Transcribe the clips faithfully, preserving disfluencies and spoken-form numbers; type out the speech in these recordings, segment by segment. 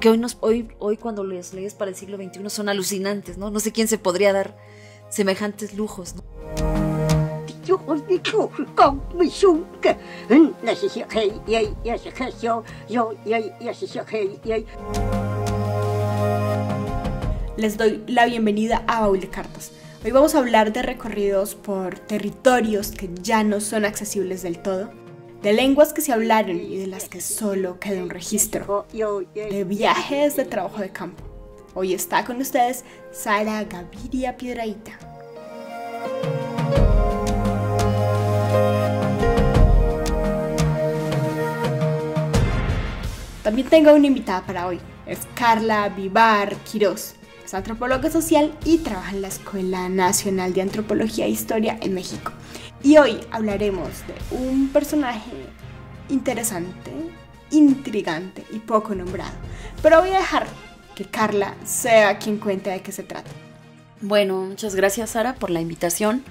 que hoy, nos, hoy, hoy cuando los lees para el siglo veintiuno son alucinantes, ¿no? No sé quién se podría dar semejantes lujos, ¿no? Les doy la bienvenida a Baúl de Cartas. Hoy vamos a hablar de recorridos por territorios que ya no son accesibles del todo, de lenguas que se hablaron y de las que solo queda un registro, de viajes de trabajo de campo. Hoy está con ustedes Sara Gaviria Piedrahita. También tengo una invitada para hoy, es Carla Vivar Quiroz. Es antropóloga social y trabaja en la Escuela Nacional de Antropología e Historia en México. Y hoy hablaremos de un personaje interesante, intrigante y poco nombrado. Pero voy a dejar que Carla sea quien cuente de qué se trata. Bueno, muchas gracias, Sara, por la invitación.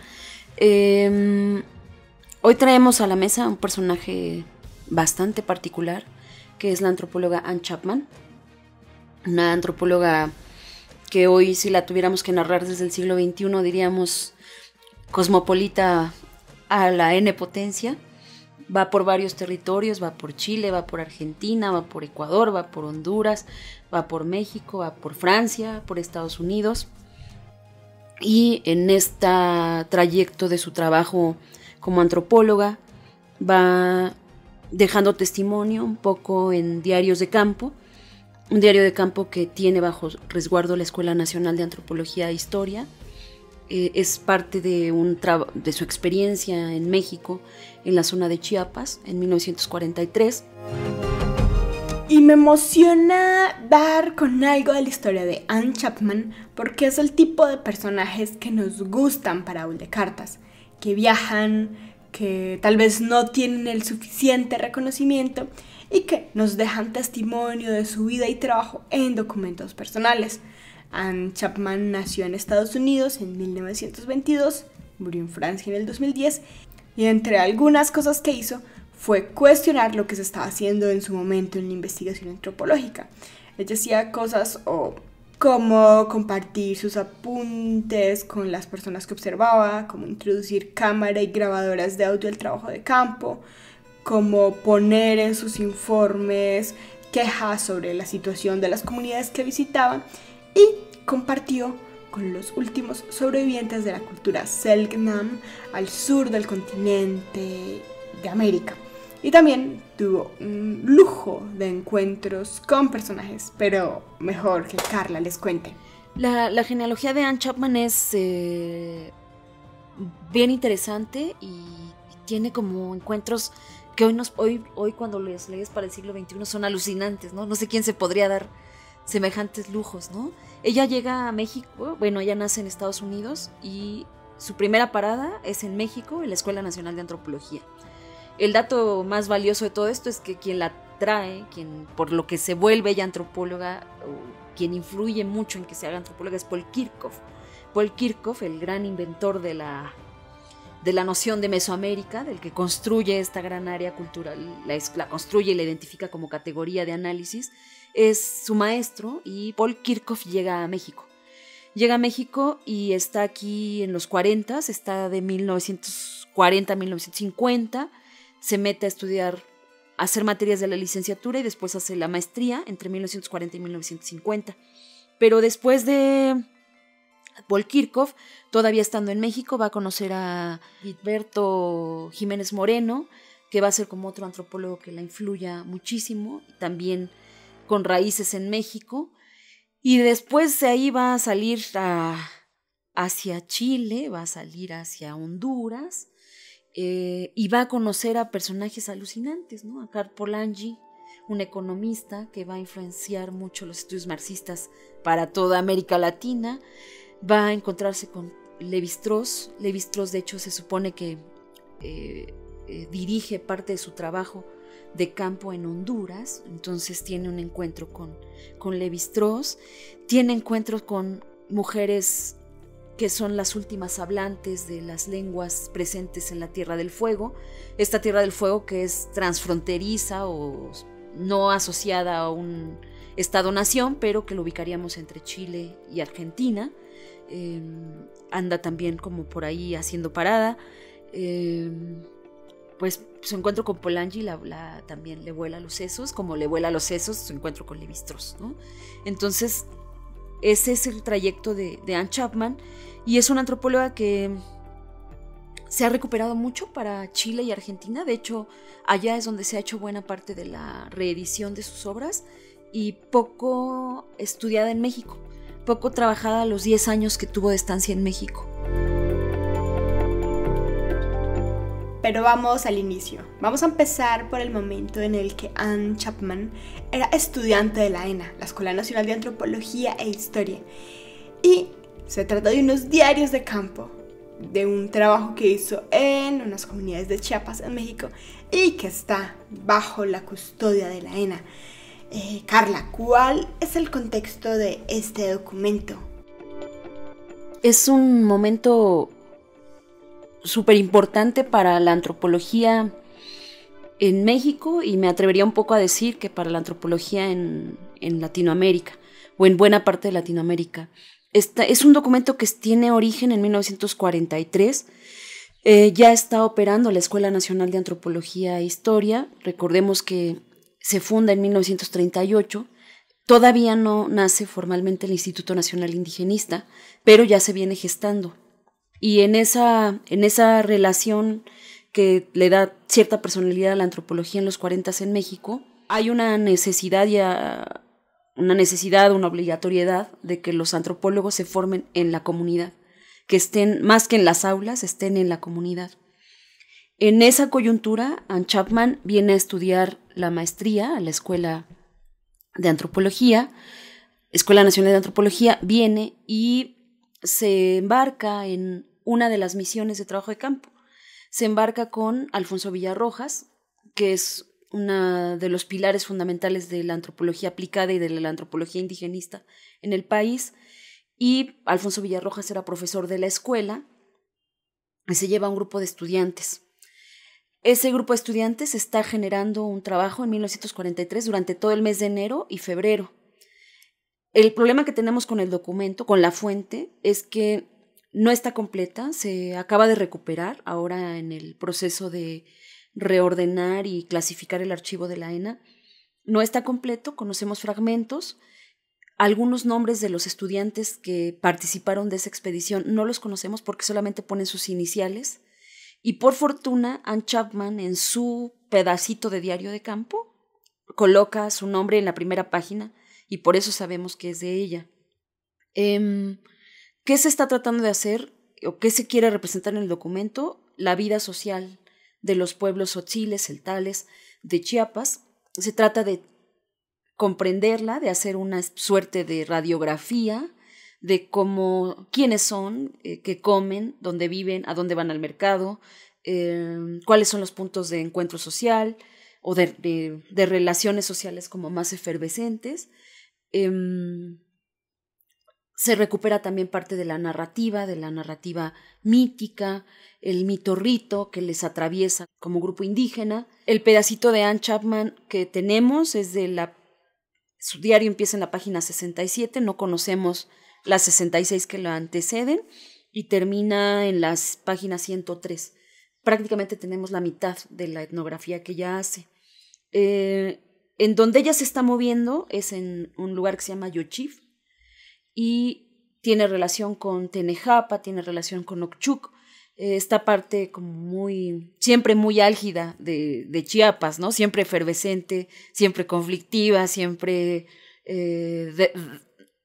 Eh, hoy traemos a la mesa un personaje bastante particular, que es la antropóloga Anne Chapman. Una antropóloga que hoy, si la tuviéramos que narrar desde el siglo veintiuno, diríamos cosmopolita a la ene potencia. Va por varios territorios, va por Chile, va por Argentina, va por Ecuador, va por Honduras, va por México, va por Francia, por Estados Unidos. Y en este trayecto de su trabajo como antropóloga va dejando testimonio un poco en diarios de campo. Un diario de campo que tiene bajo resguardo la Escuela Nacional de Antropología e Historia. Eh, es parte de, un de su experiencia en México, en la zona de Chiapas, en mil novecientos cuarenta y tres. Y me emociona dar con algo de la historia de Anne Chapman, porque es el tipo de personajes que nos gustan para Baúl de Cartas, que viajan, que tal vez no tienen el suficiente reconocimiento, y que nos dejan testimonio de su vida y trabajo en documentos personales. Anne Chapman nació en Estados Unidos en mil novecientos veintidós, murió en Francia en el dos mil diez, y entre algunas cosas que hizo fue cuestionar lo que se estaba haciendo en su momento en la investigación antropológica. Ella hacía cosas o, como compartir sus apuntes con las personas que observaba, como introducir cámara y grabadoras de audio al trabajo de campo, como poner en sus informes quejas sobre la situación de las comunidades que visitaban, y compartió con los últimos sobrevivientes de la cultura Selk'nam al sur del continente de América. Y también tuvo un lujo de encuentros con personajes, pero mejor que Carla les cuente. La, la genealogía de Anne Chapman es eh, bien interesante y tiene como encuentros que hoy, nos, hoy, hoy cuando los lees para el siglo veintiuno son alucinantes, ¿no? No sé quién se podría dar semejantes lujos, ¿no? Ella llega a México, bueno, ella nace en Estados Unidos y su primera parada es en México, en la Escuela Nacional de Antropología. El dato más valioso de todo esto es que quien la trae, quien por lo que se vuelve ella antropóloga, o quien influye mucho en que se haga antropóloga, es Paul Kirchhoff. Paul Kirchhoff, el gran inventor de la... de la noción de Mesoamérica, del que construye esta gran área cultural, la, la construye y la identifica como categoría de análisis, es su maestro, y Paul Kirchhoff llega a México. Llega a México y está aquí en los cuarenta, está de mil novecientos cuarenta a mil novecientos cincuenta, se mete a estudiar, a hacer materias de la licenciatura y después hace la maestría entre mil novecientos cuarenta y mil novecientos cincuenta. Pero después de Paul Kirchhoff, todavía estando en México, va a conocer a Wigberto Jiménez Moreno, que va a ser como otro antropólogo que la influya muchísimo, también con raíces en México. Y después de ahí va a salir a, hacia Chile, va a salir hacia Honduras, eh, y va a conocer a personajes alucinantes, ¿no? A Karl Polanyi, un economista que va a influenciar mucho los estudios marxistas para toda América Latina. Va a encontrarse con Levi-Strauss. Levi-Strauss, de hecho, se supone que eh, eh, dirige parte de su trabajo de campo en Honduras, entonces tiene un encuentro con, con Levi-Strauss, tiene encuentros con mujeres que son las últimas hablantes de las lenguas presentes en la Tierra del Fuego, esta Tierra del Fuego que es transfronteriza o no asociada a un Estado-nación, pero que lo ubicaríamos entre Chile y Argentina. Eh, anda también como por ahí haciendo parada. Eh, pues su encuentro con Polanyi la, la, también le vuela los sesos, como le vuela los sesos su encuentro con Levi-Strauss, ¿no? Entonces, ese es el trayecto de, de Anne Chapman, y es una antropóloga que se ha recuperado mucho para Chile y Argentina. De hecho, allá es donde se ha hecho buena parte de la reedición de sus obras, y poco estudiada en México, poco trabajada a los diez años que tuvo de estancia en México. Pero vamos al inicio. Vamos a empezar por el momento en el que Anne Chapman era estudiante de la ENA, la Escuela Nacional de Antropología e Historia. Y se trata de unos diarios de campo, de un trabajo que hizo en unas comunidades de Chiapas, en México, y que está bajo la custodia de la ENA. Eh, Carla, ¿cuál es el contexto de este documento? Es un momento súper importante para la antropología en México, y me atrevería un poco a decir que para la antropología en, en Latinoamérica, o en buena parte de Latinoamérica. Esta, es un documento que tiene origen en mil novecientos cuarenta y tres, eh, ya está operando la Escuela Nacional de Antropología e Historia, recordemos que se funda en mil novecientos treinta y ocho, todavía no nace formalmente el Instituto Nacional Indigenista, pero ya se viene gestando. Y en esa, en esa relación que le da cierta personalidad a la antropología en los cuarentas en México, hay una necesidad, ya, una necesidad, una obligatoriedad de que los antropólogos se formen en la comunidad, que estén, más que en las aulas, estén en la comunidad. En esa coyuntura, Anne Chapman viene a estudiar la maestría a la Escuela de Antropología, Escuela Nacional de Antropología, viene y se embarca en una de las misiones de trabajo de campo. Se embarca con Alfonso Villa Rojas, que es uno de los pilares fundamentales de la antropología aplicada y de la antropología indigenista en el país. Y Alfonso Villa Rojas era profesor de la escuela y se lleva un grupo de estudiantes. Ese grupo de estudiantes está generando un trabajo en mil novecientos cuarenta y tres durante todo el mes de enero y febrero. El problema que tenemos con el documento, con la fuente, es que no está completa, se acaba de recuperar ahora en el proceso de reordenar y clasificar el archivo de la ENA. No está completo, conocemos fragmentos, algunos nombres de los estudiantes que participaron de esa expedición no los conocemos porque solamente ponen sus iniciales, y por fortuna Anne Chapman en su pedacito de diario de campo coloca su nombre en la primera página, y por eso sabemos que es de ella. Eh, ¿Qué se está tratando de hacer o qué se quiere representar en el documento? La vida social de los pueblos otziles, celtales, de Chiapas. Se trata de comprenderla, de hacer una suerte de radiografía de cómo, quiénes son, eh, qué comen, dónde viven, a dónde van al mercado, eh, cuáles son los puntos de encuentro social o de, de, de relaciones sociales como más efervescentes. Eh, se recupera también parte de la narrativa, de la narrativa mítica, el mito rito que les atraviesa como grupo indígena. El pedacito de Anne Chapman que tenemos es de la... Su diario empieza en la página sesenta y siete, no conocemos las sesenta y seis que la anteceden, y termina en la página ciento tres. Prácticamente tenemos la mitad de la etnografía que ella hace. Eh, En donde ella se está moviendo es en un lugar que se llama Yochif, y tiene relación con Tenejapa, tiene relación con Ochuc, eh, esta parte como muy, siempre muy álgida de, de Chiapas, ¿no? Siempre efervescente, siempre conflictiva, siempre eh, de,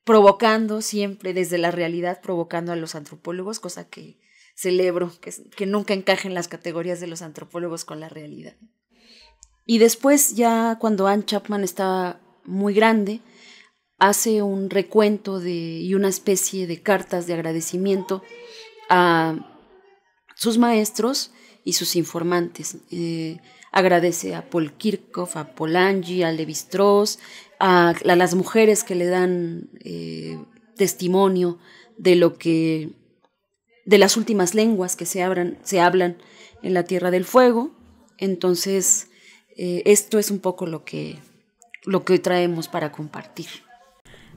provocando, siempre desde la realidad provocando a los antropólogos, cosa que celebro, que, que nunca encajen las categorías de los antropólogos con la realidad. Y después, ya cuando Anne Chapman está muy grande, hace un recuento de, y una especie de cartas de agradecimiento a sus maestros y sus informantes. Eh, agradece a Paul Kirchhoff, a Polanyi, a Levi-Strauss, a, a las mujeres que le dan eh, testimonio de lo que, de las últimas lenguas que se, abran, se hablan en la Tierra del Fuego. Entonces... Eh, esto es un poco lo que, lo que hoy traemos para compartir.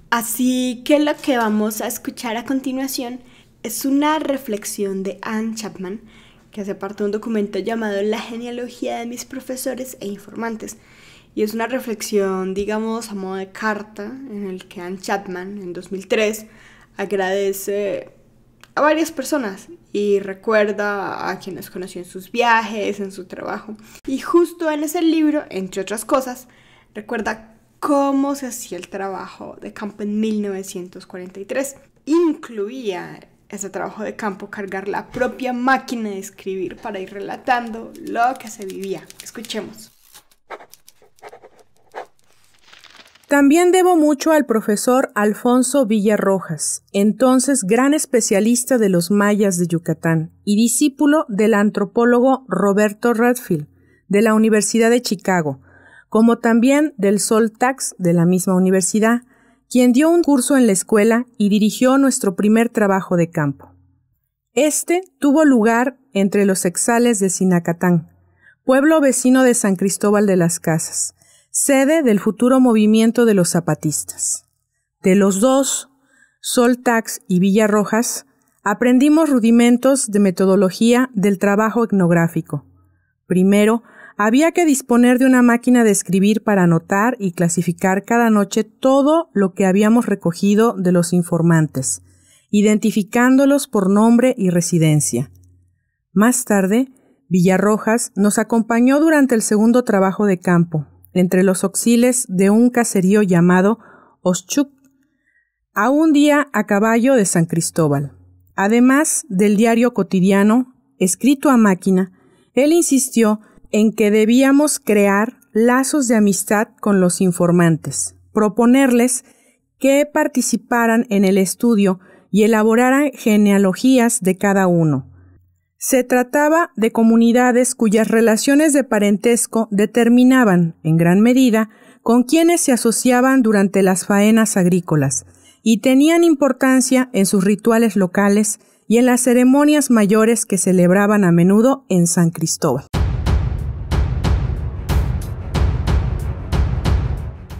Así que lo que vamos a escuchar a continuación es una reflexión de Anne Chapman, que hace parte de un documento llamado La genealogía de mis profesores e informantes. Y es una reflexión, digamos, a modo de carta, en el que Anne Chapman, en dos mil tres, agradece a varias personas y recuerda a quienes conoció en sus viajes, en su trabajo. Y justo en ese libro, entre otras cosas, recuerda cómo se hacía el trabajo de campo en mil novecientos cuarenta y tres. Incluía ese trabajo de campo cargar la propia máquina de escribir para ir relatando lo que se vivía. Escuchemos. También debo mucho al profesor Alfonso Villa Rojas, entonces gran especialista de los mayas de Yucatán y discípulo del antropólogo Roberto Redfield de la Universidad de Chicago, como también del Sol Tax de la misma universidad, quien dio un curso en la escuela y dirigió nuestro primer trabajo de campo. Este tuvo lugar entre los exales de Sinacatán, pueblo vecino de San Cristóbal de las Casas, sede del futuro movimiento de los zapatistas. De los dos, Sol Tax y Villa Rojas, aprendimos rudimentos de metodología del trabajo etnográfico. Primero, había que disponer de una máquina de escribir para anotar y clasificar cada noche todo lo que habíamos recogido de los informantes, identificándolos por nombre y residencia. Más tarde, Villa Rojas nos acompañó durante el segundo trabajo de campo, entre los auxiles de un caserío llamado Oshchuk, a un día a caballo de San Cristóbal. Además del diario cotidiano, escrito a máquina, él insistió en que debíamos crear lazos de amistad con los informantes, proponerles que participaran en el estudio y elaboraran genealogías de cada uno. Se trataba de comunidades cuyas relaciones de parentesco determinaban, en gran medida, con quienes se asociaban durante las faenas agrícolas y tenían importancia en sus rituales locales y en las ceremonias mayores que celebraban a menudo en San Cristóbal.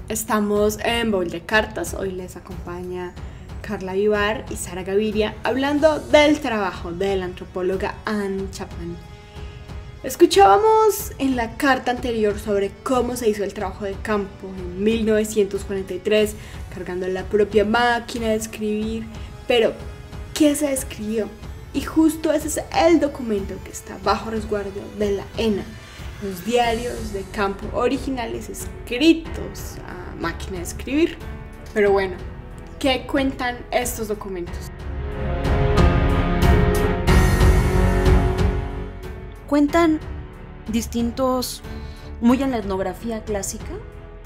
Estamos en Baúl de Cartas, hoy les acompaña Carla Vivar y Sara Gaviria, hablando del trabajo de la antropóloga Anne Chapman. Escuchábamos en la carta anterior sobre cómo se hizo el trabajo de campo en mil novecientos cuarenta y tres, cargando la propia máquina de escribir, pero ¿qué se escribió? Y justo ese es el documento que está bajo resguardo de la E N A, los diarios de campo originales escritos a máquina de escribir. Pero bueno, ¿qué cuentan estos documentos? Cuentan distintos, muy en la etnografía clásica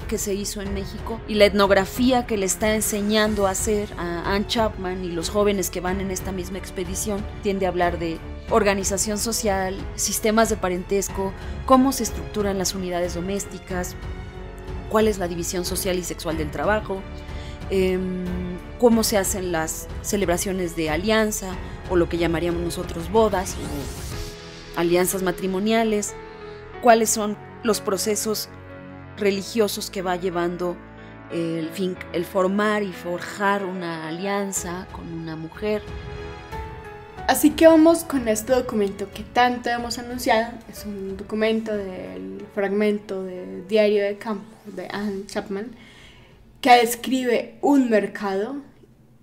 que se hizo en México y la etnografía que le está enseñando a hacer a Anne Chapman y los jóvenes que van en esta misma expedición, tiende a hablar de organización social, sistemas de parentesco, cómo se estructuran las unidades domésticas, cuál es la división social y sexual del trabajo, Eh, cómo se hacen las celebraciones de alianza o lo que llamaríamos nosotros bodas o alianzas matrimoniales, cuáles son los procesos religiosos que va llevando el, fin, el formar y forjar una alianza con una mujer. Así que vamos con este documento que tanto hemos anunciado, es un documento del fragmento del diario de campo de Anne Chapman, que describe un mercado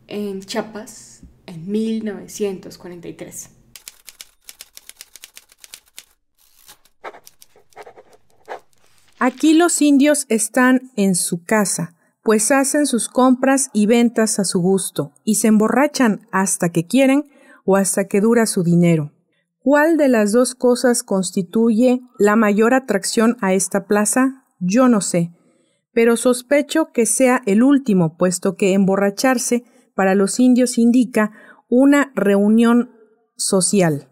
en Chiapas en mil novecientos cuarenta y tres. Aquí los indios están en su casa, pues hacen sus compras y ventas a su gusto y se emborrachan hasta que quieren o hasta que dura su dinero. ¿Cuál de las dos cosas constituye la mayor atracción a esta plaza? Yo no sé, pero sospecho que sea el último, puesto que emborracharse para los indios indica una reunión social.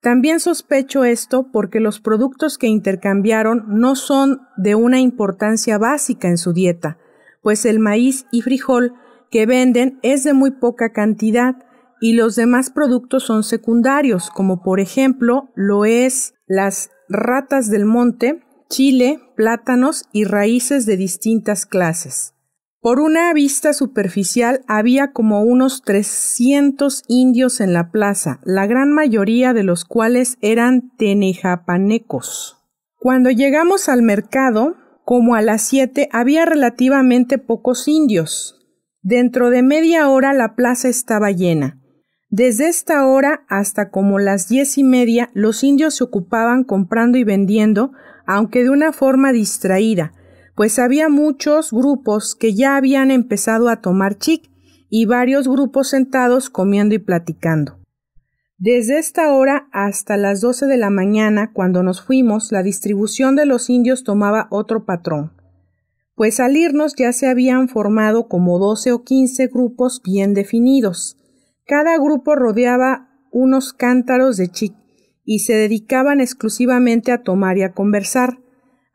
También sospecho esto porque los productos que intercambiaron no son de una importancia básica en su dieta, pues el maíz y frijol que venden es de muy poca cantidad y los demás productos son secundarios, como por ejemplo lo es las ratas del monte, chile, plátanos y raíces de distintas clases. Por una vista superficial había como unos trescientos indios en la plaza, la gran mayoría de los cuales eran tenejapanecos. Cuando llegamos al mercado, como a las siete, había relativamente pocos indios. Dentro de media hora la plaza estaba llena. Desde esta hora hasta como las diez y media los indios se ocupaban comprando y vendiendo, aunque de una forma distraída, pues había muchos grupos que ya habían empezado a tomar chic y varios grupos sentados comiendo y platicando. Desde esta hora hasta las doce de la mañana, cuando nos fuimos, la distribución de los indios tomaba otro patrón, pues al irnos ya se habían formado como doce o quince grupos bien definidos. Cada grupo rodeaba unos cántaros de chic y se dedicaban exclusivamente a tomar y a conversar.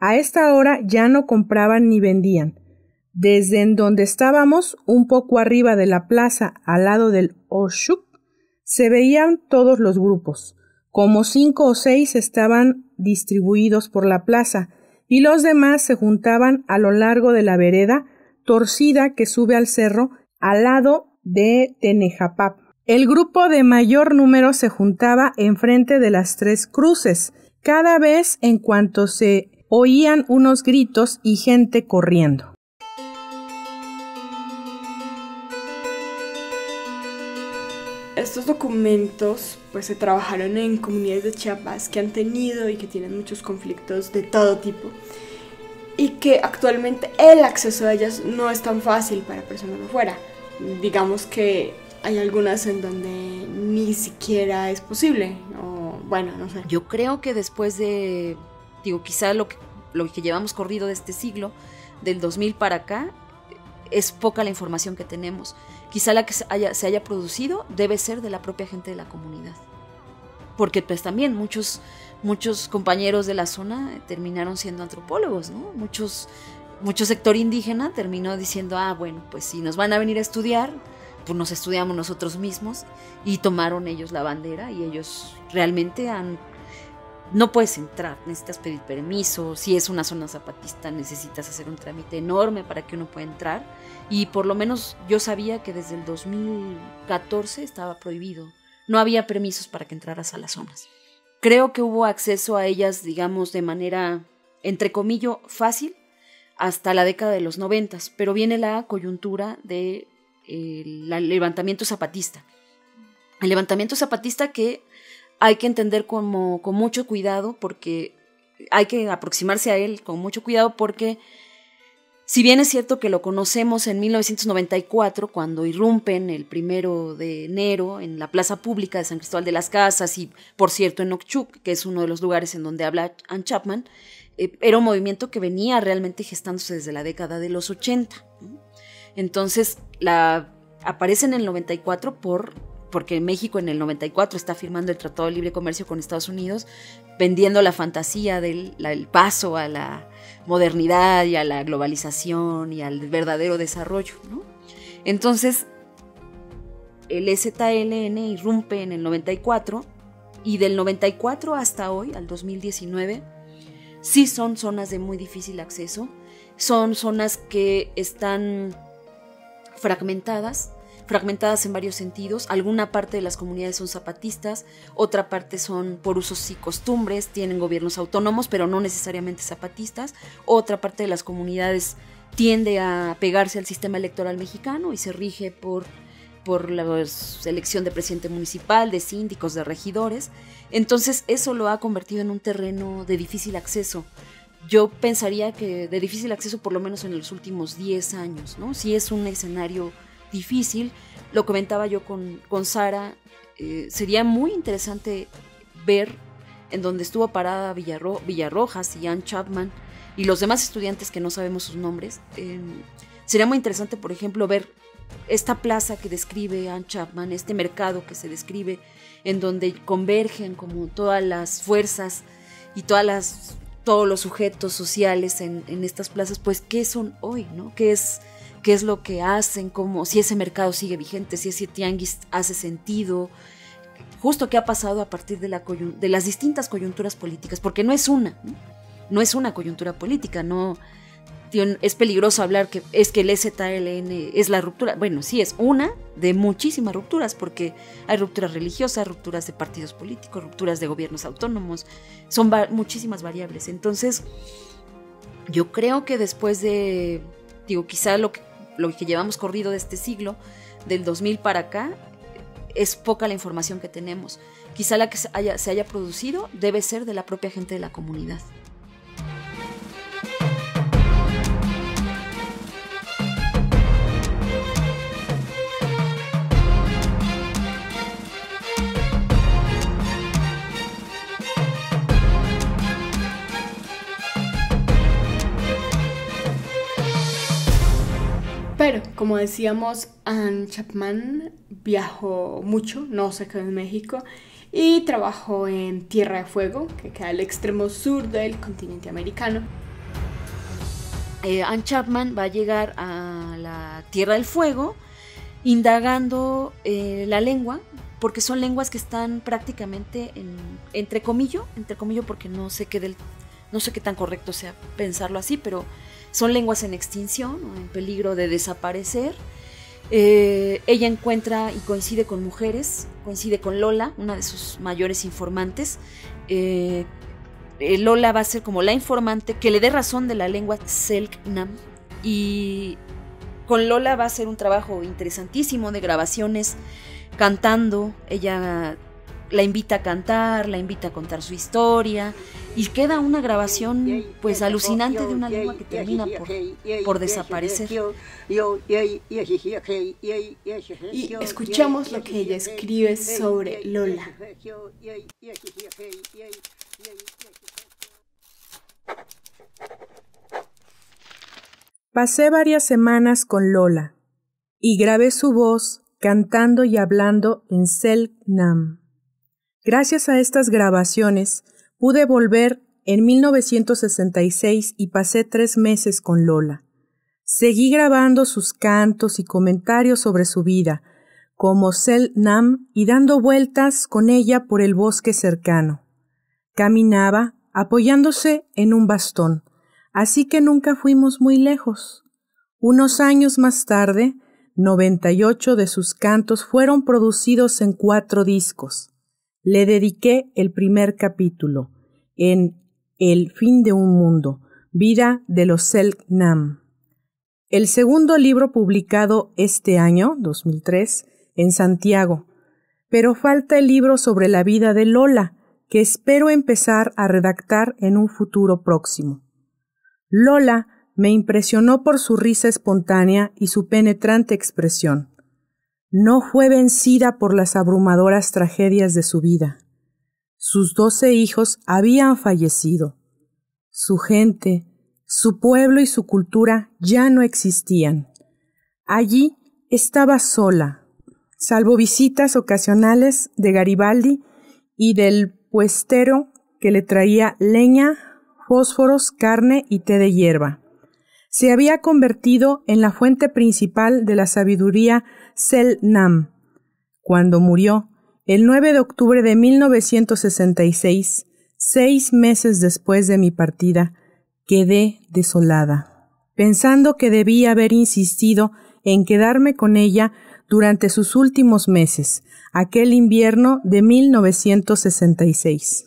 A esta hora ya no compraban ni vendían. Desde en donde estábamos, un poco arriba de la plaza, al lado del Oshuk, se veían todos los grupos. Como cinco o seis estaban distribuidos por la plaza, y los demás se juntaban a lo largo de la vereda torcida que sube al cerro, al lado de Tenejapap. El grupo de mayor número se juntaba enfrente de las tres cruces, cada vez en cuanto se oían unos gritos y gente corriendo. Estos documentos pues se trabajaron en comunidades de Chiapas que han tenido y que tienen muchos conflictos de todo tipo y que actualmente el acceso a ellas no es tan fácil para personas de afuera. Digamos que hay algunas en donde ni siquiera es posible, o bueno, no sé. Yo creo que después de... Digo, quizá lo que, lo que llevamos corrido de este siglo, del dos mil para acá, es poca la información que tenemos. Quizá la que se haya, se haya producido debe ser de la propia gente de la comunidad. Porque pues también muchos, muchos compañeros de la zona terminaron siendo antropólogos, ¿no? Muchos, mucho sector indígena terminó diciendo, ah, bueno, pues si nos van a venir a estudiar, pues nos estudiamos nosotros mismos, y tomaron ellos la bandera y ellos realmente han... No puedes entrar, necesitas pedir permiso, si es una zona zapatista necesitas hacer un trámite enorme para que uno pueda entrar, y por lo menos yo sabía que desde el dos mil catorce estaba prohibido, no había permisos para que entraras a las zonas. Creo que hubo acceso a ellas, digamos, de manera, entre comillas, fácil hasta la década de los noventas, pero viene la coyuntura del levantamiento zapatista. El levantamiento zapatista que... Hay que entender como, con mucho cuidado, porque hay que aproximarse a él con mucho cuidado, porque si bien es cierto que lo conocemos en mil novecientos noventa y cuatro, cuando irrumpen el primero de enero en la plaza pública de San Cristóbal de las Casas, y por cierto en Oxchuc, que es uno de los lugares en donde habla Anne Chapman, eh, era un movimiento que venía realmente gestándose desde la década de los ochenta. Entonces la, aparece en el noventa y cuatro por... porque México en el noventa y cuatro está firmando el Tratado de Libre Comercio con Estados Unidos, vendiendo la fantasía del la, el paso a la modernidad y a la globalización y al verdadero desarrollo, ¿no? Entonces, el E Z L N irrumpe en el noventa y cuatro, y del noventa y cuatro hasta hoy, al dos mil diecinueve, sí son zonas de muy difícil acceso, son zonas que están fragmentadas, fragmentadas en varios sentidos. Alguna parte de las comunidades son zapatistas, otra parte son por usos y costumbres, tienen gobiernos autónomos, pero no necesariamente zapatistas. Otra parte de las comunidades tiende a pegarse al sistema electoral mexicano y se rige por, por la elección de presidente municipal, de síndicos, de regidores. Entonces eso lo ha convertido en un terreno de difícil acceso. Yo pensaría que de difícil acceso por lo menos en los últimos diez años, ¿no? Sí es un escenario difícil. Lo comentaba yo con, con Sara, eh, sería muy interesante ver en donde estuvo parada Villarro, Villa Rojas y Anne Chapman y los demás estudiantes que no sabemos sus nombres. Eh, sería muy interesante, por ejemplo, ver esta plaza que describe Anne Chapman, este mercado que se describe, en donde convergen como todas las fuerzas y todas las, todos los sujetos sociales en, en estas plazas, pues qué son hoy, ¿no? ¿Qué es qué es lo que hacen, cómo, si ese mercado sigue vigente, si ese tianguis hace sentido, justo qué ha pasado a partir de, la coyun- de las distintas coyunturas políticas, porque no es una, ¿no? no es una coyuntura política, no es peligroso hablar que es que el E Z L N es la ruptura. Bueno, sí, es una de muchísimas rupturas, porque hay rupturas religiosas, rupturas de partidos políticos, rupturas de gobiernos autónomos, son va- muchísimas variables. Entonces, yo creo que después de, digo, quizá lo que, lo que llevamos corrido de este siglo, del dos mil para acá, es poca la información que tenemos. Quizá la que se haya, se haya producido debe ser de la propia gente de la comunidad. Pero, como decíamos, Anne Chapman viajó mucho, no se quedó en México, y trabajó en Tierra del Fuego, que queda al extremo sur del continente americano. Eh, Anne Chapman va a llegar a la Tierra del Fuego indagando eh, la lengua, porque son lenguas que están prácticamente en, entre comillo, entre comillo porque no sé qué del, no sé qué tan correcto sea pensarlo así, pero son lenguas en extinción o en peligro de desaparecer. Eh, ella encuentra y coincide con mujeres, coincide con Lola, una de sus mayores informantes. Eh, eh, Lola va a ser como la informante que le dé razón de la lengua Selk'nam. Y con Lola va a ser un trabajo interesantísimo de grabaciones, cantando. Ella la invita a cantar, la invita a contar su historia, y queda una grabación pues alucinante de una lengua que termina por, por desaparecer. Y escuchamos lo que ella escribe sobre Lola. Pasé varias semanas con Lola y grabé su voz cantando y hablando en Selk'nam. Gracias a estas grabaciones pude volver en mil novecientos sesenta y seis y pasé tres meses con Lola. Seguí grabando sus cantos y comentarios sobre su vida, como Selk'nam, y dando vueltas con ella por el bosque cercano. Caminaba apoyándose en un bastón, así que nunca fuimos muy lejos. Unos años más tarde, noventa y ocho de sus cantos fueron producidos en cuatro discos. Le dediqué el primer capítulo, en El fin de un mundo, vida de los Selk'nam. El segundo libro publicado este año, dos mil tres, en Santiago. Pero falta el libro sobre la vida de Lola, que espero empezar a redactar en un futuro próximo. Lola me impresionó por su risa espontánea y su penetrante expresión. No fue vencida por las abrumadoras tragedias de su vida. Sus doce hijos habían fallecido. Su gente, su pueblo y su cultura ya no existían. Allí estaba sola, salvo visitas ocasionales de Garibaldi y del puestero que le traía leña, fósforos, carne y té de hierba. Se había convertido en la fuente principal de la sabiduría Selk'nam. Cuando murió, el nueve de octubre de mil novecientos sesenta y seis, seis meses después de mi partida, quedé desolada, pensando que debía haber insistido en quedarme con ella durante sus últimos meses, aquel invierno de mil novecientos sesenta y seis.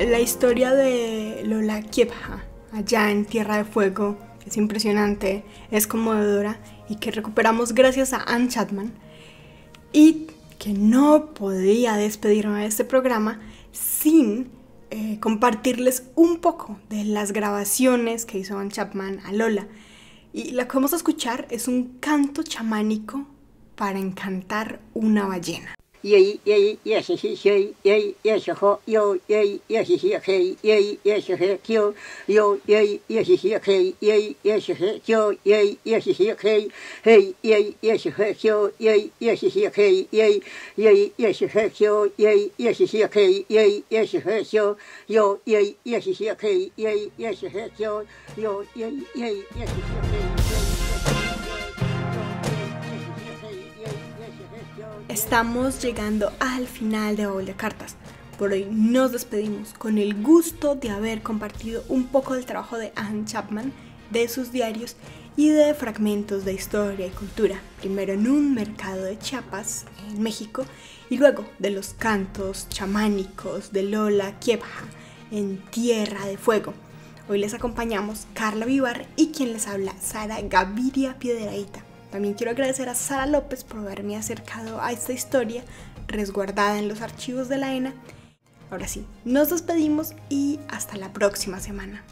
La historia de Lola Kiepja, allá en Tierra de Fuego, es impresionante, es conmovedora, y que recuperamos gracias a Anne Chapman, y que no podía despedirme de este programa sin eh, compartirles un poco de las grabaciones que hizo Anne Chapman a Lola. Y lo que vamos a escuchar es un canto chamánico para encantar una ballena. Estamos llegando al final de Baúl de Cartas. Por hoy nos despedimos con el gusto de haber compartido un poco del trabajo de Anne Chapman, de sus diarios y de fragmentos de historia y cultura, primero en un mercado de Chiapas, en México, y luego de los cantos chamánicos de Lola Kiepja en Tierra del Fuego. Hoy les acompañamos Carla Vivar y quien les habla, Sara Gaviria Piedrahita. También quiero agradecer a Sara López por haberme acercado a esta historia resguardada en los archivos de la E N A. Ahora sí, nos despedimos y hasta la próxima semana.